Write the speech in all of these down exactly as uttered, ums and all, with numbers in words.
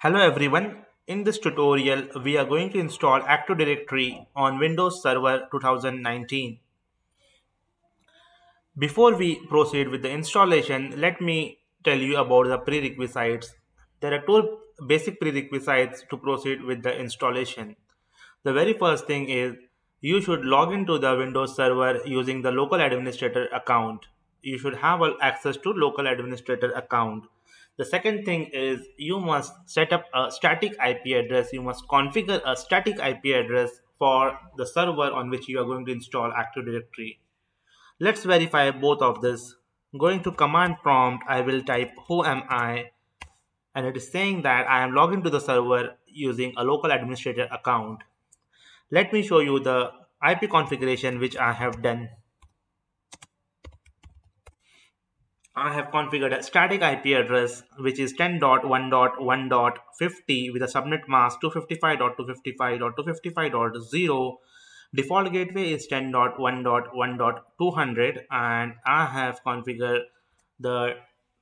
Hello everyone, in this tutorial we are going to install Active Directory on Windows Server two thousand nineteen. Before we proceed with the installation, let me tell you about the prerequisites. There are two basic prerequisites to proceed with the installation. The very first thing is you should log into the Windows Server using the local administrator account. You should have access to local administrator account. The second thing is you must set up a static I P address. You must configure a static I P address for the server on which you are going to install Active Directory. Let's verify both of this. Going to command prompt, I will type who am I, and it is saying that I am logged into the server using a local administrator account. Let me show you the I P configuration which I have done. I have configured a static I P address which is ten dot one dot one dot fifty with a subnet mask two fifty-five dot two fifty-five dot two fifty-five dot zero. Default gateway is ten dot one dot one dot two hundred, and I have configured the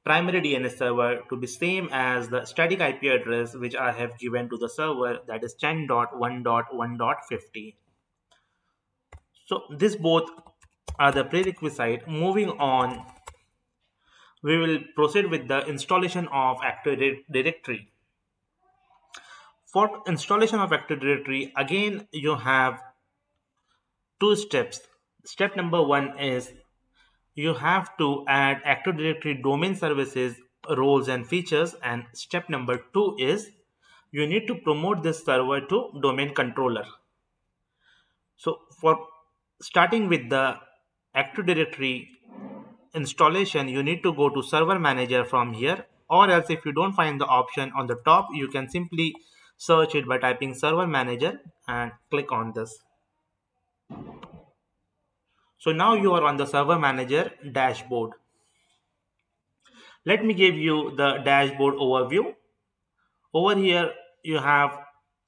primary D N S server to be same as the static I P address which I have given to the server, that is ten dot one dot one dot fifty. So this both are the prerequisite. Moving on, we will proceed with the installation of Active Directory. For installation of Active Directory, again you have two steps. Step number one is you have to add Active Directory Domain Services, roles and features, and step number two is you need to promote this server to Domain Controller. So for starting with the Active Directory installation, you need to go to Server Manager from here, or else if you don't find the option on the top, you can simply search it by typing Server Manager and click on this. So now you are on the Server Manager dashboard. Let me give you the dashboard overview. Over here you have,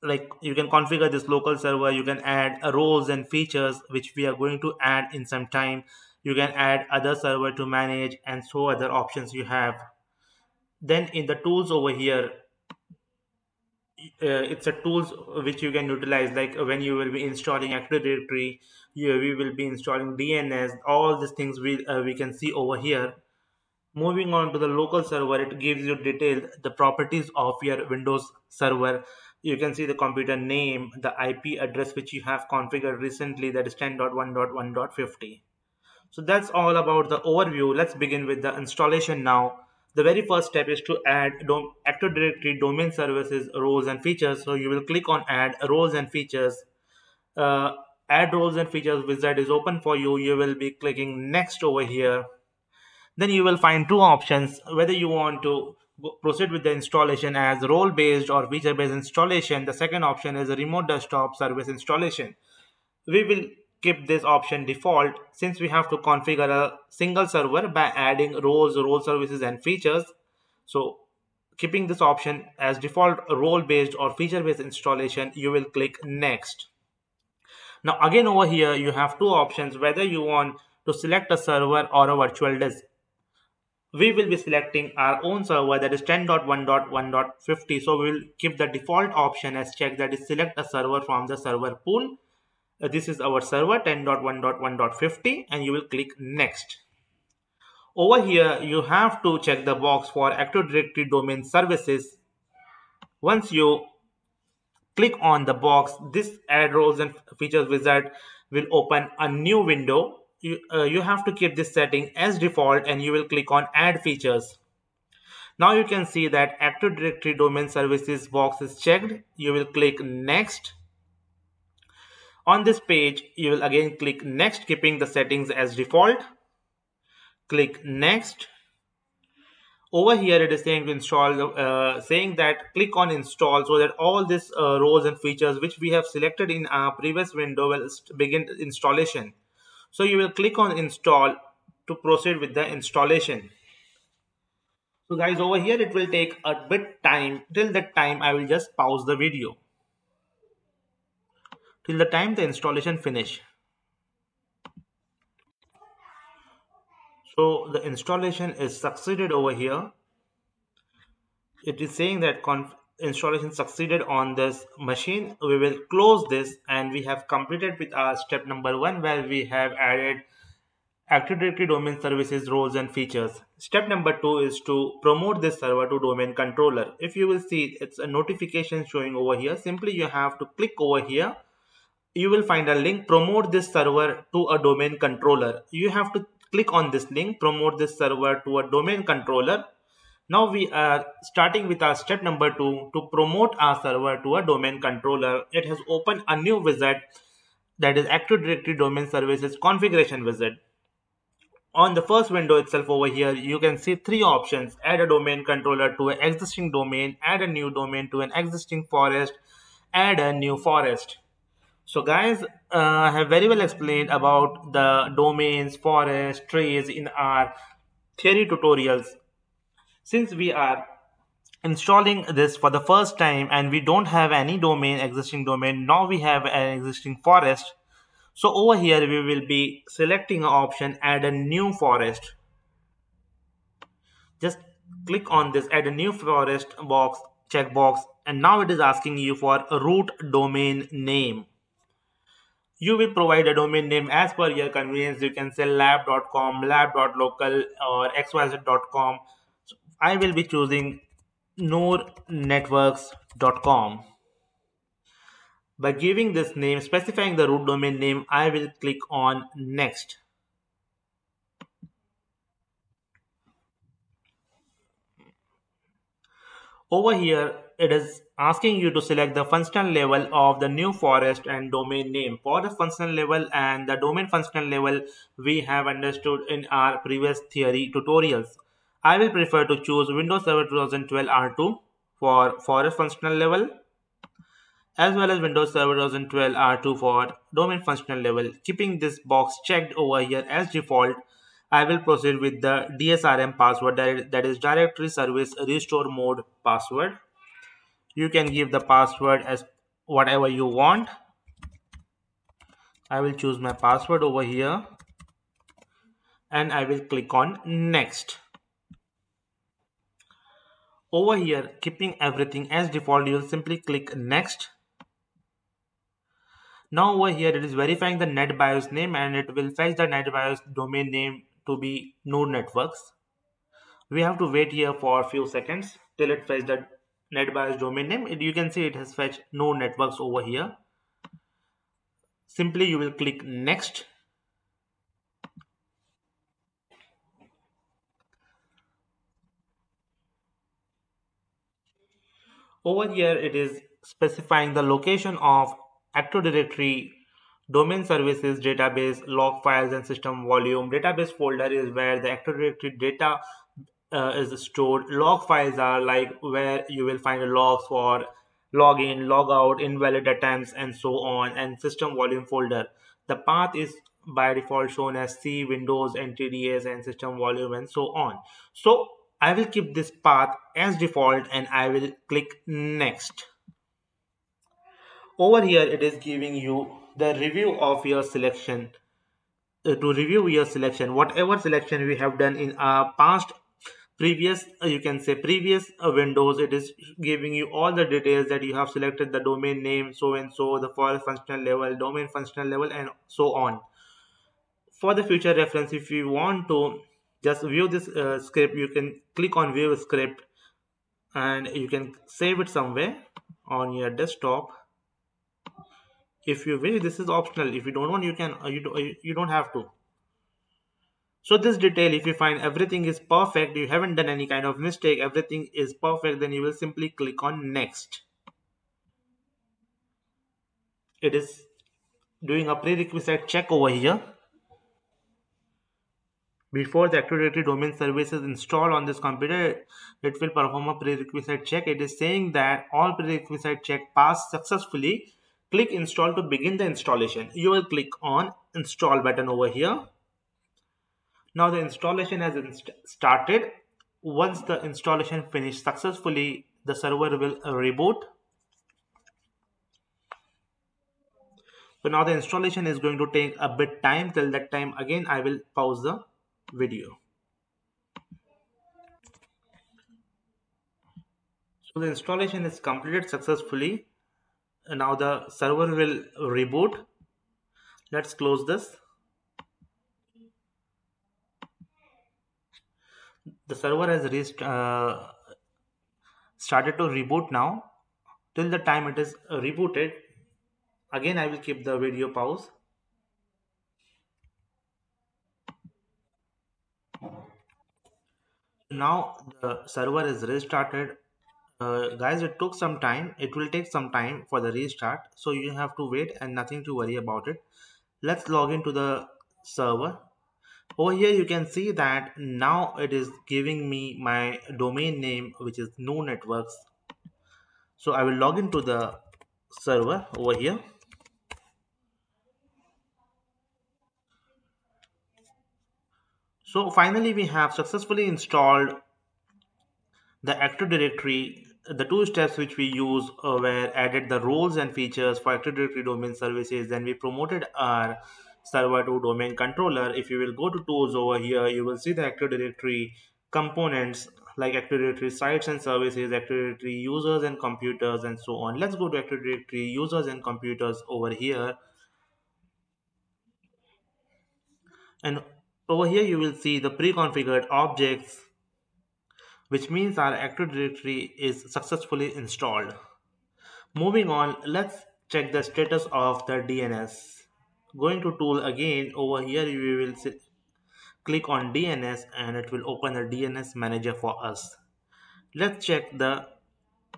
like, you can configure this local server, you can add roles and features which we are going to add in some time. You can add other server to manage, and so other options you have. Then in the tools over here, uh, it's a tools which you can utilize, like when you will be installing Active Directory, you, we will be installing D N S, all these things we, uh, we can see over here. Moving on to the local server, it gives you detailed the properties of your Windows server. You can see the computer name, the I P address which you have configured recently, that is ten dot one dot one dot fifty. So that's all about the overview. Let's begin with the installation now. The very first step is to add Active Directory Domain Services, roles and features. So you will click on add roles and features. Uh, add roles and features wizard is open for you. You will be clicking next over here. Then you will find two options, whether you want to proceed with the installation as role based or feature based installation. The second option is a remote desktop service installation. We will keep this option default since we have to configure a single server by adding roles, role services and features. So keeping this option as default role based or feature based installation, you will click next. Now again over here you have two options, whether you want to select a server or a virtual disk. We will be selecting our own server, that is ten dot one dot one dot fifty. So we will keep the default option as check, that is select a server from the server pool. This is our server ten dot one dot one dot fifty, and you will click next. Over here you have to check the box for Active Directory Domain Services. Once you click on the box, this add roles and features wizard will open a new window. You, uh, you have to keep this setting as default, and you will click on add features. Now you can see that Active Directory Domain Services box is checked. You will click next. On this page, you will again click next, keeping the settings as default. Click next. Over here, it is saying to install, uh, saying that click on install so that all these uh, roles and features which we have selected in our previous window will begin installation. So you will click on install to proceed with the installation. So guys, over here, it will take a bit time. Till that time, I will just pause the video. Till the time the installation finish. So the installation is succeeded over here. It is saying that installation succeeded on this machine, we will close this, and we have completed with our step number one, where we have added Active Directory Domain Services roles and features. Step number two is to promote this server to Domain Controller. If you will see, it's a notification showing over here. Simply you have to click over here. You will find a link, promote this server to a Domain Controller. You have to click on this link, promote this server to a Domain Controller. Now we are starting with our step number two to promote our server to a Domain Controller. It has opened a new wizard, that is Active Directory Domain Services Configuration wizard. On the first window itself over here, you can see three options: add a domain controller to an existing domain, add a new domain to an existing forest, add a new forest. So guys, uh, I have very well explained about the domains, forests, trees in our theory tutorials. Since we are installing this for the first time and we don't have any domain, existing domain, now we have an existing forest. So over here we will be selecting an option, add a new forest. Just click on this add a new forest box, checkbox, and now it is asking you for a root domain name. You will provide a domain name as per your convenience. You can say lab dot com, lab dot local, or x y z dot com. So I will be choosing Noor Networks dot com. By giving this name, specifying the root domain name, I will click on next. Over here, it is asking you to select the functional level of the new forest and domain name. For the functional level and the domain functional level, we have understood in our previous theory tutorials. I will prefer to choose Windows Server twenty twelve R two for forest functional level, as well as Windows Server twenty twelve R two for domain functional level. Keeping this box checked over here as default, I will proceed with the D S R M password, that is Directory Service Restore Mode password. You can give the password as whatever you want. I will choose my password over here and I will click on next. Over here, keeping everything as default, you will simply click next. Now over here, it is verifying the NetBIOS name, and it will fetch the NetBIOS domain name to be Noor Networks. We have to wait here for a few seconds till it fetches the NetBIOS domain name. You can see it has fetched Noor Networks over here. Simply you will click next. Over here, it is specifying the location of Active Directory Domain Services database, log files, and system volume. Database folder is where the Active Directory data uh, is stored. Log files are like where you will find logs for login, logout, invalid attempts, and so on. And system volume folder. The path is by default shown as C, Windows, N T D S, and system volume, and so on. So I will keep this path as default and I will click next. Over here, it is giving you the review of your selection. Uh, to review your selection, whatever selection we have done in our past previous, you can say previous uh, windows, it is giving you all the details that you have selected the domain name, so and so, the forest functional level, domain functional level, and so on. For the future reference, if you want to just view this uh, script, you can click on view script and you can save it somewhere on your desktop if you will. This is optional. If you don't want, you can you, do, you don't have to. So this detail, if you find everything is perfect, you haven't done any kind of mistake, everything is perfect, then you will simply click on next. It is doing a prerequisite check over here. Before the Active Directory Domain Services installed on this computer, it will perform a prerequisite check. It is saying that all prerequisite check passed successfully. Click install to begin the installation. You will click on install button over here. Now the installation has inst started. Once the installation finished successfully, the server will reboot. So now the installation is going to take a bit time. Till that time, again, I will pause the video. So the installation is completed successfully. Now the server will reboot. Let's close this. The server has reached, uh, started to reboot now. Till the time it is rebooted, again I will keep the video pause. Now the server is restarted. Uh, guys, it took some time. It will take some time for the restart, so you have to wait and nothing to worry about it. Let's log into the server. Over here you can see that now it is giving me my domain name, which is Noor Networks. So I will log into the server over here. So finally we have successfully installed the Active Directory. The two steps which we use uh, were added the roles and features for Active Directory Domain Services. Then we promoted our server to domain controller. If you will go to tools over here, you will see the Active Directory components like Active Directory sites and services, Active Directory users and computers, and so on. Let's go to Active Directory users and computers over here. And over here you will see the pre-configured objects, which means our Active Directory is successfully installed. Moving on, let's check the status of the D N S. Going to tool again, over here you will see, click on D N S and it will open the D N S Manager for us. Let's check the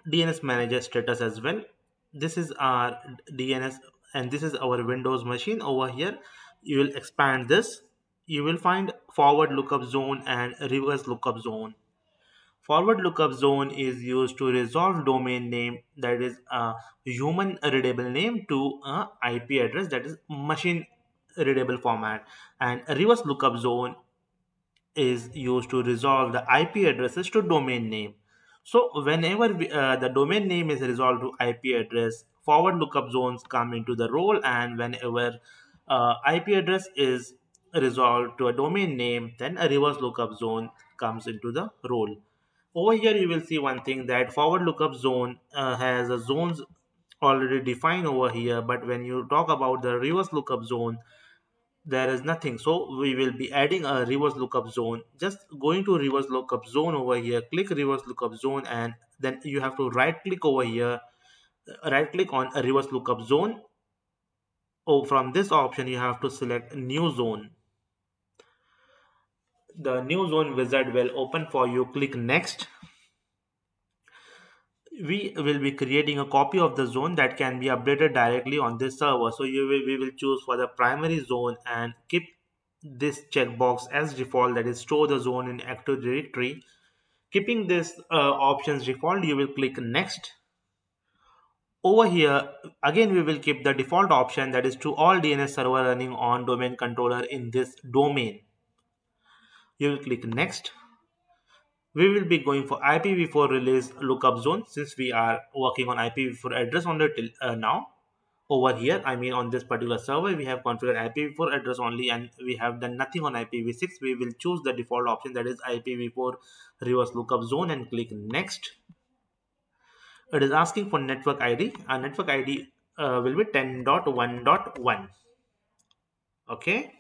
D N S Manager status as well. This is our D N S and this is our Windows machine. Over here you will expand this. You will find Forward Lookup Zone and Reverse Lookup Zone. Forward Lookup Zone is used to resolve domain name, that is a human readable name, to an I P address, that is machine readable format. And Reverse Lookup Zone is used to resolve the I P addresses to domain name. So whenever we, uh, the domain name is resolved to I P address, Forward Lookup Zones come into the role, and whenever uh, I P address is resolved to a domain name, then a Reverse Lookup Zone comes into the role. Over here you will see one thing, that Forward Lookup Zone uh, has a zones already defined over here, but when you talk about the Reverse Lookup Zone, there is nothing. So we will be adding a Reverse Lookup Zone. Just going to Reverse Lookup Zone over here, click Reverse Lookup Zone, and then you have to right click over here, right click on a Reverse Lookup Zone. Oh, from this option you have to select New Zone. The New Zone wizard will open for you. Click Next. We will be creating a copy of the zone that can be updated directly on this server. So you will, we will choose for the primary zone and keep this checkbox as default, that is store the zone in Active Directory. Keeping this uh, options default, you will click Next. Over here again we will keep the default option, that is to all D N S server running on domain controller in this domain. You will click Next. We will be going for I P v four release lookup zone, since we are working on I P v four address only till uh, now. Over here, I mean on this particular server, we have configured I P v four address only and we have done nothing on I P v six. We will choose the default option, that is I P v four reverse lookup zone, and click Next. It is asking for network I D. Our network I D uh, will be ten dot one dot one. Okay.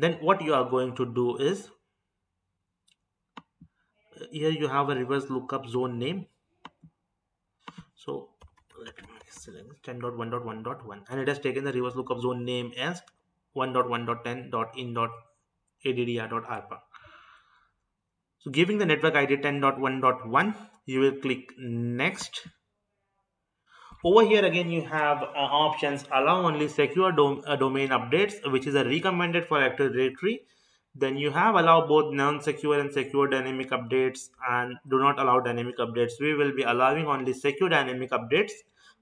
Then what you are going to do is, here you have a reverse lookup zone name. So let me select ten dot one dot one dot one, and it has taken the reverse lookup zone name as one dot one dot ten dot in dot A D D R dot A R P A. So giving the network I D ten dot one dot one, you will click Next. Over here again you have uh, options allow only secure dom uh, domain updates, which is a recommended for Active Directory. Then you have allow both non-secure and secure dynamic updates, and do not allow dynamic updates. We will be allowing only secure dynamic updates,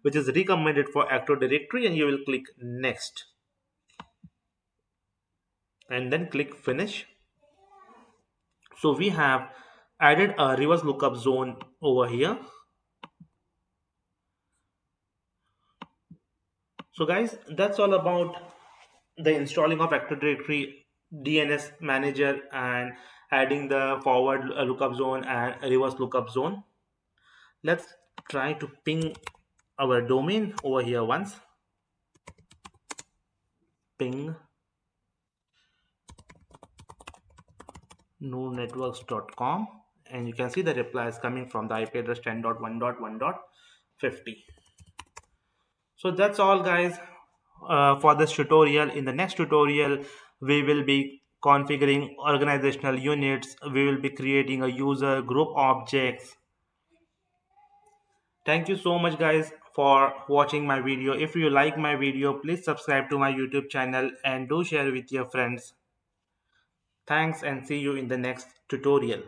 which is recommended for Active Directory, and you will click Next and then click Finish. So we have added a reverse lookup zone over here. So guys, that's all about the installing of Active Directory D N S Manager and adding the forward lookup zone and reverse lookup zone. Let's try to ping our domain over here once. Ping Noor Networks dot com, and you can see the reply is coming from the I P address ten dot one dot one dot fifty. So that's all, guys, uh, for this tutorial. In the next tutorial, we will be configuring organizational units. We will be creating a user group objects. Thank you so much, guys, for watching my video. If you like my video, please subscribe to my YouTube channel and do share with your friends. Thanks, and see you in the next tutorial.